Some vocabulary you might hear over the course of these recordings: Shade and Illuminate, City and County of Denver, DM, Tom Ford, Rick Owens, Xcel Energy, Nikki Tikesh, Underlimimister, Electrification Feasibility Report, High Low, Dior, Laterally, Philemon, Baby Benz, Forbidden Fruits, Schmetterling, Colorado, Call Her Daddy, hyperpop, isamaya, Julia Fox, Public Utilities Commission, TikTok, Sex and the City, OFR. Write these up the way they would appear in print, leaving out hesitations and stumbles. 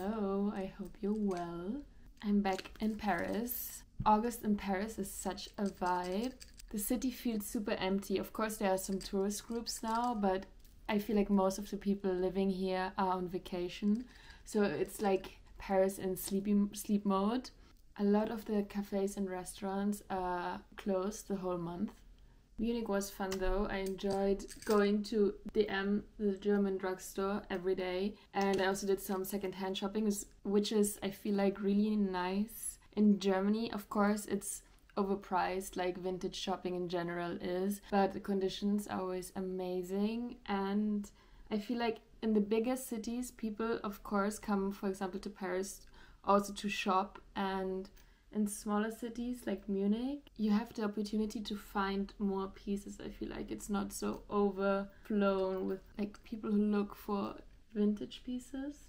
Hello, I hope you're well. I'm back in Paris. August in Paris is such a vibe. The city feels super empty. Of course, there are some tourist groups now, but I feel like most of the people living here are on vacation. So it's like Paris in sleep mode. A lot of the cafes and restaurants are closed the whole month. Munich was fun though. I enjoyed going to DM, the German drugstore, every day. And I also did some secondhand shopping, which is, I feel like, really nice. In Germany, of course, it's overpriced, like vintage shopping in general is, but the conditions are always amazing. And I feel like in the bigger cities, people, of course, come, for example, to Paris also to shop, and in smaller cities like Munich, you have the opportunity to find more pieces. I feel like it's not so overflown with like people who look for vintage pieces.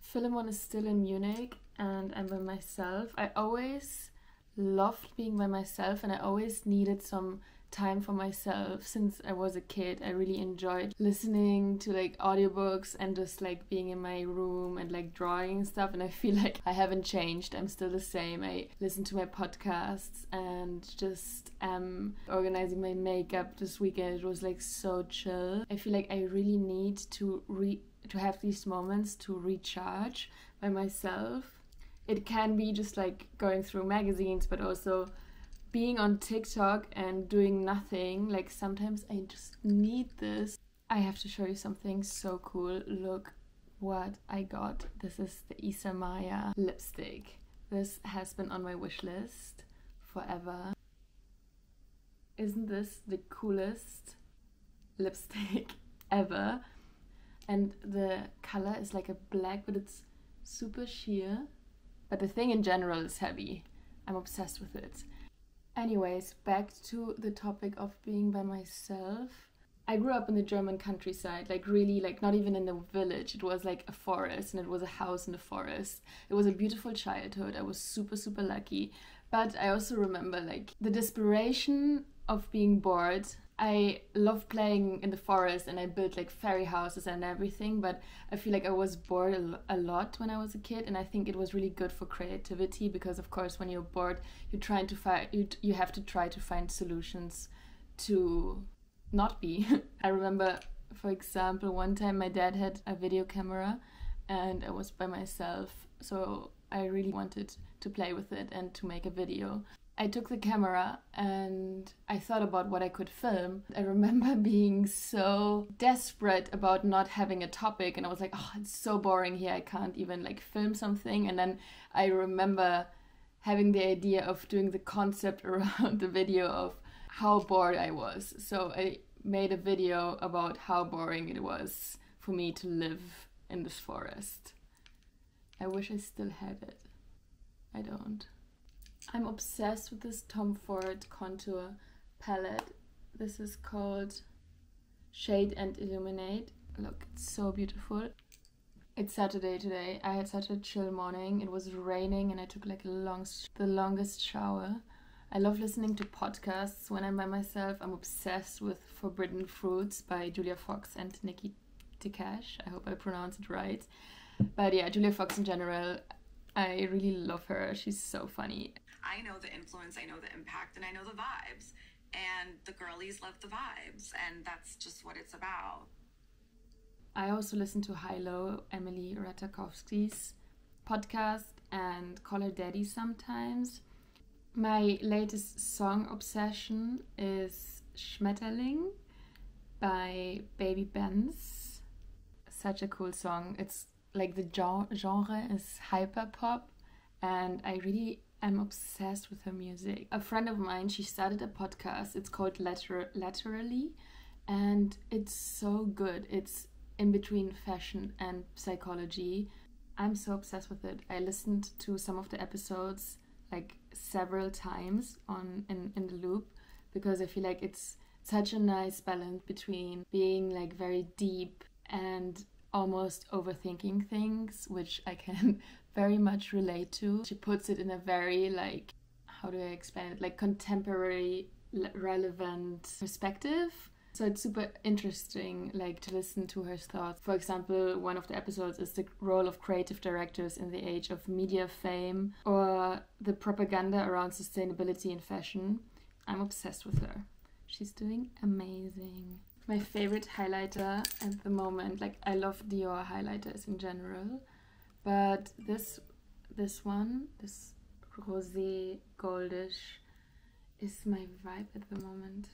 Philemon is still in Munich and I'm by myself. I always loved being by myself and I always needed some time for myself since I was a kid. I really enjoyed listening to like audiobooks and just like being in my room and like drawing and stuff, and I feel like I haven't changed. I'm still the same. I listen to my podcasts and just am organizing my makeup. This weekend it was like so chill. I feel like I really need to have these moments to recharge by myself. It can be just like going through magazines, but also being on TikTok and doing nothing. Like sometimes I just need this. I have to show you something so cool. Look what I got. This is the Isamaya lipstick. This has been on my wish list forever. Isn't this the coolest lipstick ever? And the color is like a black, but it's super sheer. But the thing in general is heavy. I'm obsessed with it. Anyways, back to the topic of being by myself. I grew up in the German countryside, like really, like not even in the village. It was like a forest and it was a house in the forest. It was a beautiful childhood. I was super, super lucky. But I also remember like the desperation of being bored. I loved playing in the forest and I built like fairy houses and everything, but I feel like I was bored a lot when I was a kid, and I think it was really good for creativity because of course when you're bored you're trying to find, you have to try to find solutions to not be. I remember, for example, one time my dad had a video camera and I was by myself, so I really wanted to play with it and to make a video. I took the camera and I thought about what I could film. I remember being so desperate about not having a topic and I was like, oh, it's so boring here, I can't even like film something. And then I remember having the idea of doing the concept around the video of how bored I was. So I made a video about how boring it was for me to live in this forest. I wish I still had it. I don't. I'm obsessed with this Tom Ford contour palette. This is called Shade and Illuminate. Look, it's so beautiful. It's Saturday today. I had such a chill morning. It was raining and I took like the longest shower. I love listening to podcasts when I'm by myself. I'm obsessed with Forbidden Fruits by Julia Fox and Nikki Tikesh. I hope I pronounced it right. But yeah, Julia Fox in general, I really love her. She's so funny. I know the influence, I know the impact, and I know the vibes. And the girlies love the vibes, and that's just what it's about. I also listen to High Low, Emily Ratajkowski's podcast, and Call Her Daddy sometimes. My latest song obsession is Schmetterling by Baby Benz. Such a cool song. It's like the genre is hyperpop, and I really I'm obsessed with her music. A friend of mine, she started a podcast. It's called Laterally, and it's so good. It's in between fashion and psychology. I'm so obsessed with it. I listened to some of the episodes like several times in the loop because I feel like it's such a nice balance between being like very deep and almost overthinking things, which I can very much relate to. She puts it in a very like, how do I explain it, like contemporary relevant perspective, So it's super interesting, like, to listen to her thoughts. For example, one of the episodes is the role of creative directors in the age of media fame, or the propaganda around sustainability and fashion. I'm obsessed with her. She's doing amazing. My favorite highlighter at the moment, like, I love Dior highlighters in general, but this one, this rosé goldish, is my vibe at the moment.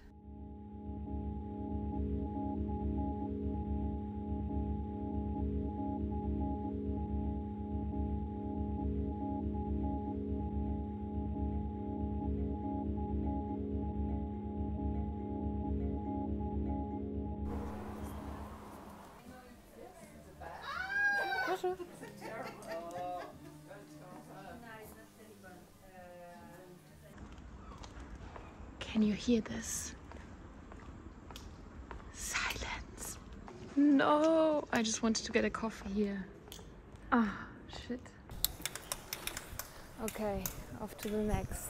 Can you hear this? Silence. No, I just wanted to get a coffee here. Ah, shit. Okay, off to the next.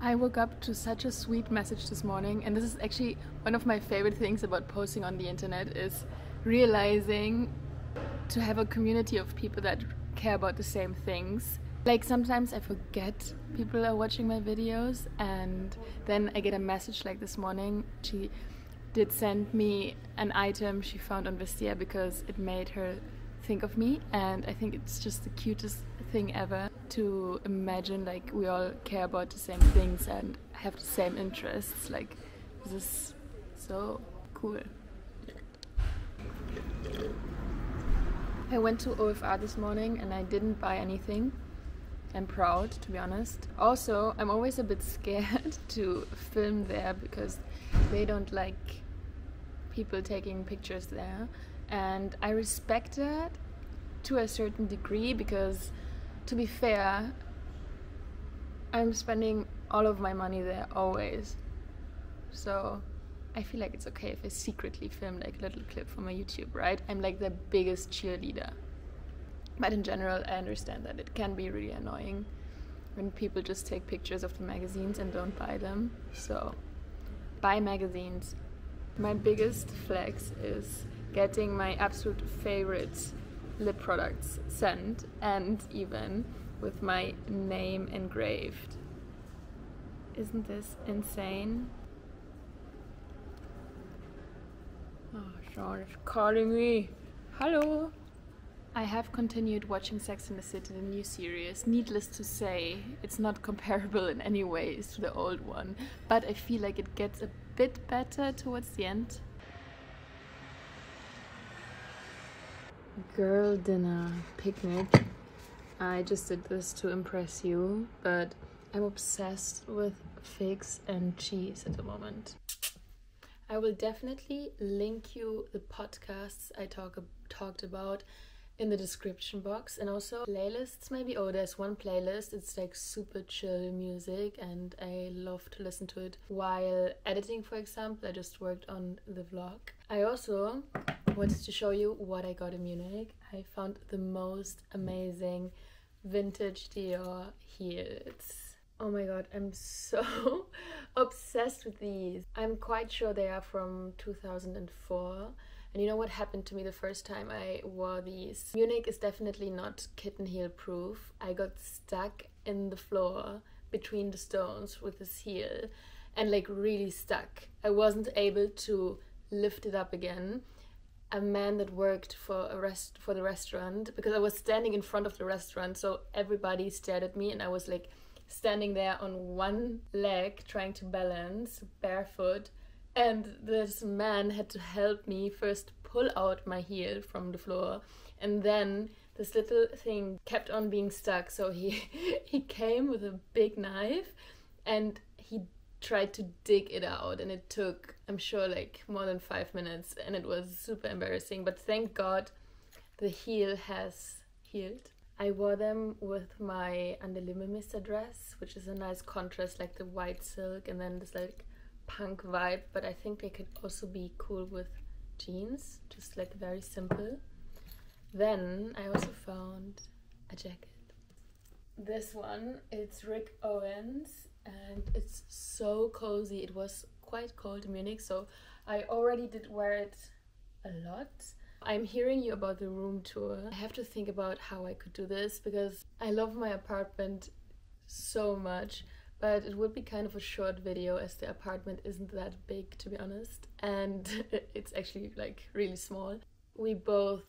I woke up to such a sweet message this morning, and this is actually one of my favorite things about posting on the internet, is realizing to have a community of people that care about the same things. Like, sometimes I forget people are watching my videos, and then I get a message like this morning. She did send me an item she found on Vestia because it made her think of me, and I think it's just the cutest thing ever to imagine, like, we all care about the same things and have the same interests. Like, this is so cool. I went to OFR this morning and I didn't buy anything. I'm proud, to be honest. Also, I'm always a bit scared to film there because they don't like people taking pictures there. And I respect that to a certain degree because, to be fair, I'm spending all of my money there always. So I feel like it's okay if I secretly film like a little clip for my YouTube, right? I'm like the biggest cheerleader. But in general, I understand that it can be really annoying when people just take pictures of the magazines and don't buy them. So buy magazines. My biggest flex is getting my absolute favorite lip products sent, and even with my name engraved. Isn't this insane? Oh, Sean is calling me. Hello! I have continued watching Sex and the City, the new series. Needless to say, it's not comparable in any ways to the old one, but I feel like it gets a bit better towards the end. Girl dinner picnic. I just did this to impress you, but I'm obsessed with figs and cheese at the moment. I will definitely link you the podcasts I talked about in the description box, and also playlists maybe. Oh, there's one playlist, it's like super chill music and I love to listen to it while editing, for example. I just worked on the vlog. I also wanted to show you what I got in Munich. I found the most amazing vintage Dior heels. Oh my god, I'm so obsessed with these. I'm quite sure they are from 2004. And you know what happened to me the first time I wore these? Munich is definitely not kitten heel proof. I got stuck in the floor between the stones with this heel, and like really stuck. I wasn't able to lift it up again. A man that worked for the restaurant, because I was standing in front of the restaurant, so everybody stared at me, and I was like standing there on one leg trying to balance barefoot, and this man had to help me first pull out my heel from the floor, and then this little thing kept on being stuck, so he came with a big knife and he tried to dig it out, and it took, I'm sure, like more than 5 minutes, and it was super embarrassing, but thank god the heel has healed. I wore them with my Underlimimister dress, which is a nice contrast, like the white silk and then this like punk vibe, but I think they could also be cool with jeans, just like very simple. Then I also found a jacket. This one, it's Rick Owens, and it's so cozy. It was quite cold in Munich, so I already did wear it a lot. I'm hearing you about the room tour. I have to think about how I could do this because I love my apartment so much, but it would be kind of a short video as the apartment isn't that big, to be honest, and it's actually like really small. We both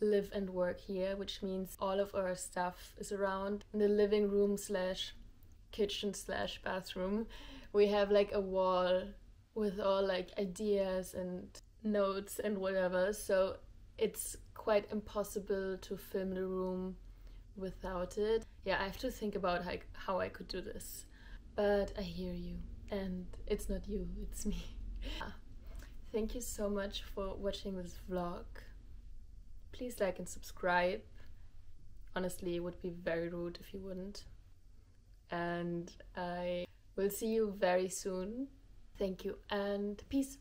live and work here, which means all of our stuff is around. In the living room slash kitchen slash bathroom, we have like a wall with all like ideas and notes and whatever, so it's quite impossible to film the room without it. Yeah, I have to think about like how I could do this, but I hear you, and it's not you, it's me. Yeah. Thank you so much for watching this vlog. Please like and subscribe. Honestly, it would be very rude if you wouldn't. And I will see you very soon. Thank you and peace.